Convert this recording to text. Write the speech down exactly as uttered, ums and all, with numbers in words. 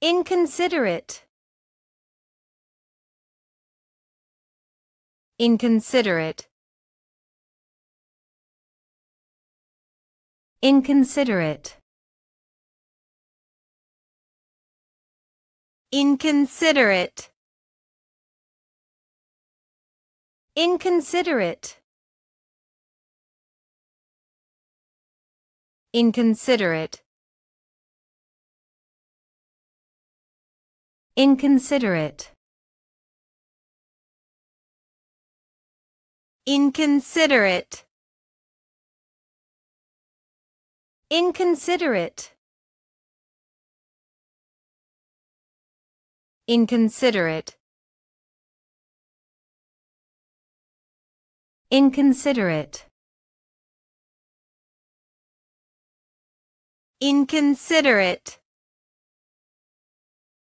Inconsiderate. Inconsiderate. Inconsiderate. Inconsiderate. Inconsiderate. Inconsiderate. Inconsiderate. Inconsiderate. Inconsiderate. Inconsiderate. Inconsiderate. Inconsiderate.